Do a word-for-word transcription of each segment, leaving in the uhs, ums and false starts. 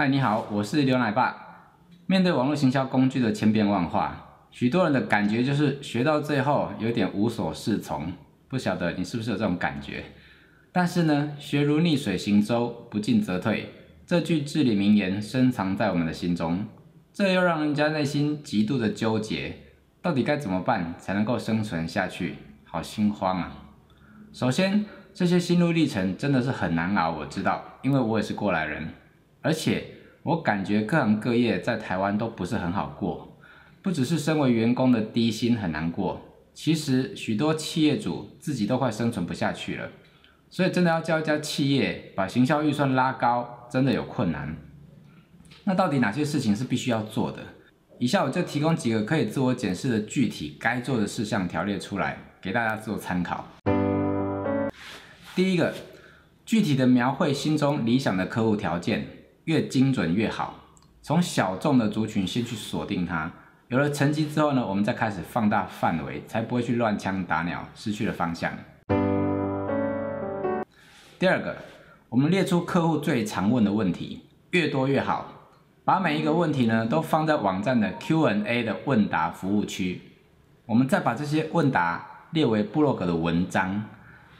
嗨，你好，我是刘奶爸。面对网络行销工具的千变万化，许多人的感觉就是学到最后有点无所适从。不晓得你是不是有这种感觉？但是呢，学如逆水行舟，不进则退，这句至理名言深藏在我们的心中，这又让人家内心极度的纠结，到底该怎么办才能够生存下去？好心慌啊！首先，这些心路历程真的是很难熬，我知道，因为我也是过来人，而且我感觉各行各业在台湾都不是很好过，不只是身为员工的低薪很难过，其实许多企业主自己都快生存不下去了，所以真的要叫一家企业把行销预算拉高，真的有困难。那到底哪些事情是必须要做的？以下我就提供几个可以自我检视的具体该做的事项条列出来，给大家做参考。第一个，具体的描绘心中理想的客户条件，越精准越好。从小众的族群先去锁定它，有了成绩之后呢，我们再开始放大范围，才不会去乱枪打鸟，失去了方向。第二个，我们列出客户最常问的问题，越多越好。把每一个问题呢都放在网站的 Q and A 的问答服务区，我们再把这些问答列为部落格的文章。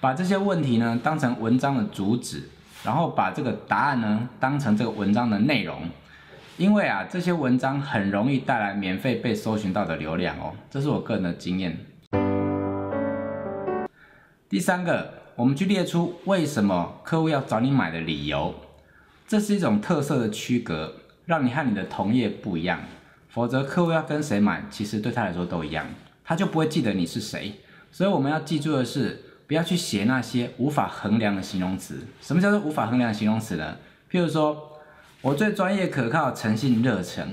把这些问题呢当成文章的主旨，然后把这个答案呢当成这个文章的内容，因为啊这些文章很容易带来免费被搜寻到的流量哦，这是我个人的经验。第三个，我们去列出为什么客户要找你买的理由，这是一种特色的区隔，让你和你的同业不一样，否则客户要跟谁买，其实对他来说都一样，他就不会记得你是谁。所以我们要记住的是，不要去写那些无法衡量的形容词。什么叫做无法衡量的形容词呢？譬如说，我最专业、可靠、诚信、热忱。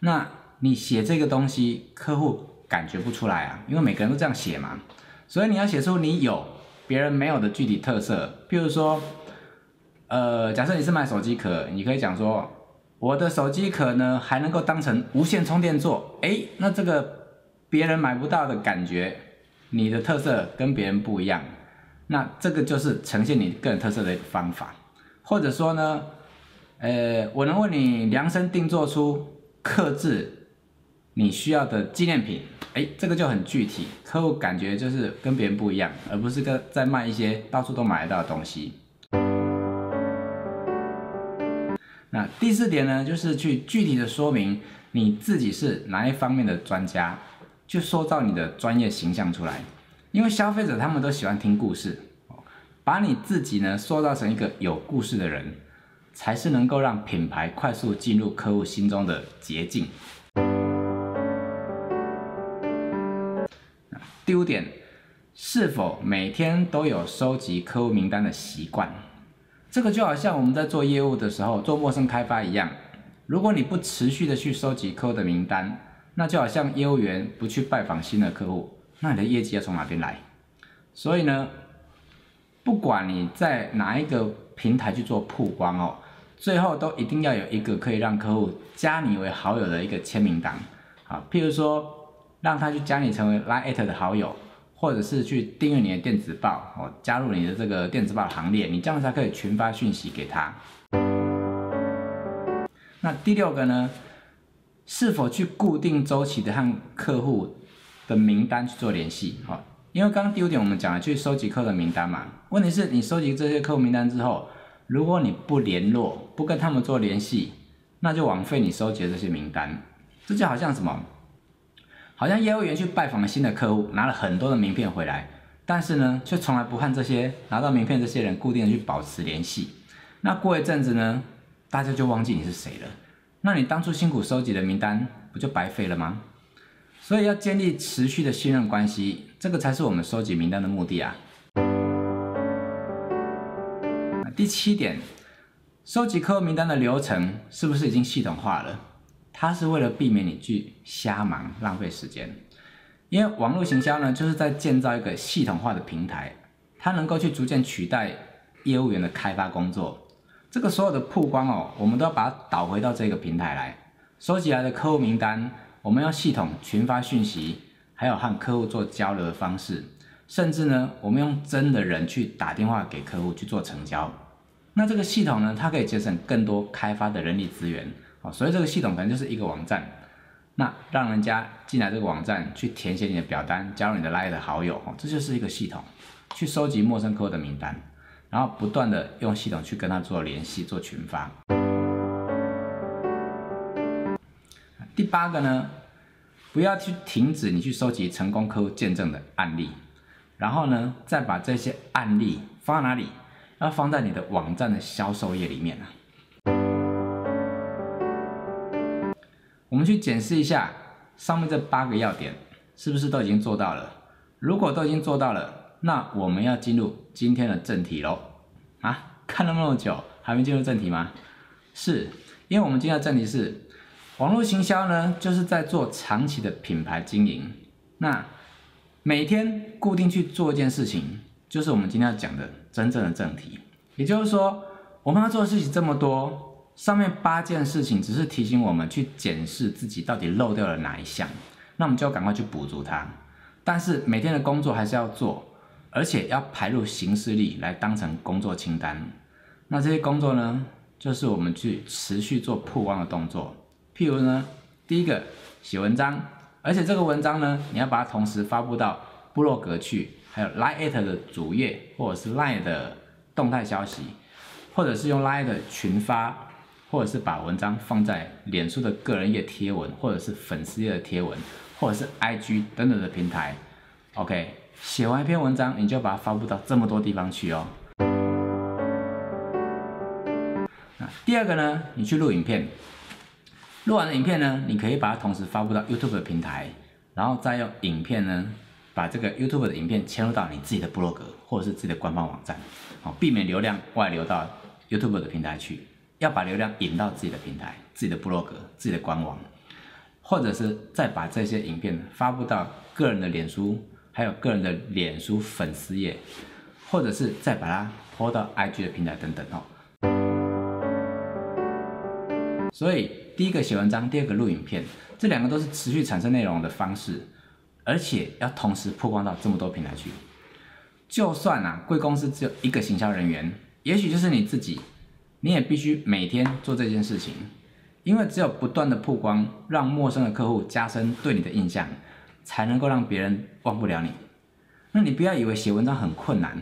那你写这个东西，客户感觉不出来啊，因为每个人都这样写嘛。所以你要写出你有别人没有的具体特色。譬如说，呃，假设你是卖手机壳，你可以讲说，我的手机壳呢还能够当成无线充电座。哎，那这个别人买不到的感觉。你的特色跟别人不一样，那这个就是呈现你个人特色的一个方法。或者说呢，呃，我能为你量身定做出客制你需要的纪念品，哎，这个就很具体，客户感觉就是跟别人不一样，而不是跟在卖一些到处都买得到的东西。那第四点呢，就是去具体的说明你自己是哪一方面的专家。就塑造你的专业形象出来，因为消费者他们都喜欢听故事，把你自己呢塑造成一个有故事的人，才是能够让品牌快速进入客户心中的捷径。第五点，是否每天都有收集客户名单的习惯？这个就好像我们在做业务的时候做陌生开发一样，如果你不持续的去收集客户的名单，那就好像业务员不去拜访新的客户，那你的业绩要从哪边来？所以呢，不管你在哪一个平台去做曝光哦，最后都一定要有一个可以让客户加你为好友的一个签名档啊，譬如说让他去加你成为 LINE@ 的好友，或者是去订阅你的电子报哦，加入你的这个电子报的行列，你这样才可以群发讯息给他。那第六个呢？是否去固定周期的和客户的名单去做联系？好，因为刚刚第五点我们讲了去收集客户的名单嘛，问题是你收集这些客户名单之后，如果你不联络，不跟他们做联系，那就枉费你收集的这些名单。这就好像什么？好像业务员去拜访了新的客户，拿了很多的名片回来，但是呢，却从来不和这些拿到名片这些人固定的去保持联系。那过一阵子呢，大家就忘记你是谁了。那你当初辛苦收集的名单不就白费了吗？所以要建立持续的信任关系，这个才是我们收集名单的目的啊。第七点，收集客户名单的流程是不是已经系统化了？它是为了避免你去瞎忙浪费时间，因为网络行销呢，就是在建造一个系统化的平台，它能够去逐渐取代业务员的开发工作。这个所有的曝光哦，我们都要把它导回到这个平台来。收集来的客户名单，我们要系统群发讯息，还有和客户做交流的方式，甚至呢，我们用真的人去打电话给客户去做成交。那这个系统呢，它可以节省更多开发的人力资源，哦，所以这个系统可能就是一个网站，那让人家进来这个网站去填写你的表单，加入你的 LINE 的好友，哦，这就是一个系统，去收集陌生客户的名单，然后不断的用系统去跟他做联系，做群发。第八个呢，不要去停止你去收集成功客户见证的案例，然后呢，再把这些案例放哪里？ 要放在你的网站的销售页里面啊。我们去检视一下上面这八个要点，是不是都已经做到了？如果都已经做到了，那我们要进入今天的正题喽。啊，看了那么久，还没进入正题吗？是，因为我们今天的正题是网络行销呢，就是在做长期的品牌经营。那每天固定去做一件事情。 就是我们今天要讲的真正的正题，也就是说，我们要做的事情这么多，上面八件事情只是提醒我们去检视自己到底漏掉了哪一项，那我们就要赶快去补足它。但是每天的工作还是要做，而且要排入行事历来当成工作清单。那这些工作呢，就是我们去持续做曝光的动作，譬如呢，第一个写文章，而且这个文章呢，你要把它同时发布到部落格去。 还有 LINE@ 的主页，或者是 LINE 的动态消息，或者是用 LINE 的群发，或者是把文章放在脸书的个人页贴文，或者是粉丝页的贴文，或者是 I G 等等的平台。OK， 写完一篇文章，你就把它发布到这么多地方去哦。那第二个呢，你去录影片，录完的影片呢，你可以把它同时发布到 YouTube 的平台，然后再用影片呢。 把这个 YouTube 的影片嵌入到你自己的部落格或者是自己的官方网站，好，避免流量外流到 YouTube 的平台去，要把流量引到自己的平台、自己的部落格、自己的官网，或者是再把这些影片发布到个人的脸书，还有个人的脸书粉丝页，或者是再把它 po 到 I G 的平台等等哦。所以第一个写文章，第二个录影片，这两个都是持续产生内容的方式。 而且要同时曝光到这么多平台去，就算啊，贵公司只有一个行销人员，也许就是你自己，你也必须每天做这件事情，因为只有不断的曝光，让陌生的客户加深对你的印象，才能够让别人忘不了你。那你不要以为写文章很困难，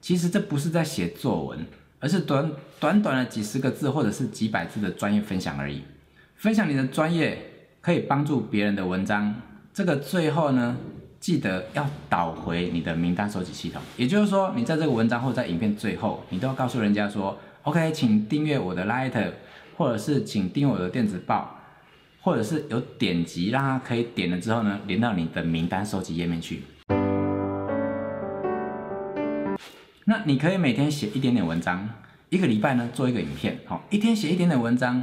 其实这不是在写作文，而是短短短的几十个字或者是几百字的专业分享而已。分享你的专业可以帮助别人的文章。 这个最后呢，记得要导回你的名单收集系统，也就是说，你在这个文章或在影片最后，你都要告诉人家说 ，OK， 请订阅我的 LINE， 或者是请订阅我的电子报，或者是有点击让它可以点了之后呢，连到你的名单收集页面去。那你可以每天写一点点文章，一个礼拜呢做一个影片，好，一天写一点点文章，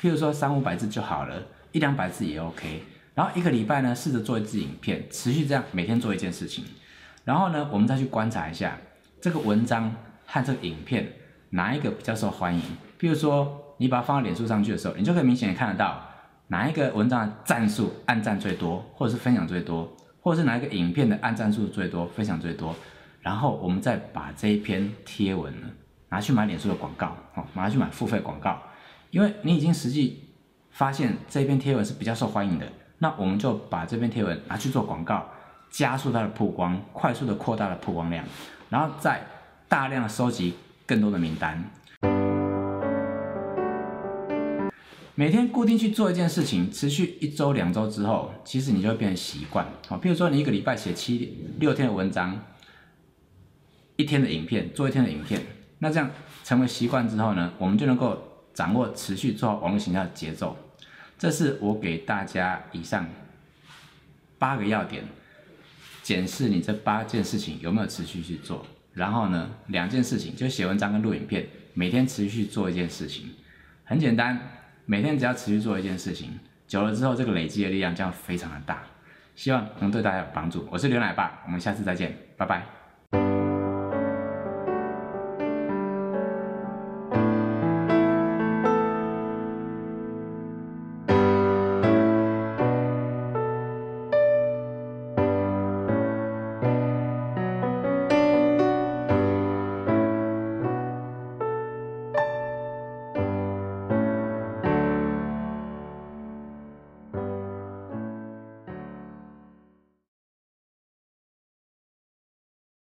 譬如说三五百字就好了，一两百字也 OK。 然后一个礼拜呢，试着做一支影片，持续这样每天做一件事情。然后呢，我们再去观察一下这个文章和这个影片哪一个比较受欢迎。比如说，你把它放到脸书上去的时候，你就可以明显看得到哪一个文章的赞数、按赞最多，或者是分享最多，或者是哪一个影片的按赞数最多、分享最多。然后我们再把这一篇贴文呢拿去买脸书的广告，哦，拿去买付费广告，因为你已经实际发现这篇贴文是比较受欢迎的。 那我们就把这篇贴文拿去做广告，加速它的曝光，快速的扩大了曝光量，然后再大量的收集更多的名单。每天固定去做一件事情，持续一周、两周之后，其实你就会变成习惯。好，譬如说你一个礼拜写七六天的文章，一天的影片，做一天的影片，那这样成为习惯之后呢，我们就能够掌握持续做好网络形象的节奏。 这是我给大家以上八个要点，检视你这八件事情有没有持续去做。然后呢，两件事情就写文章跟录影片，每天持续做一件事情，很简单，每天只要持续做一件事情，久了之后这个累积的力量将非常的大。希望能对大家有帮助。我是刘奶爸，我们下次再见，拜拜。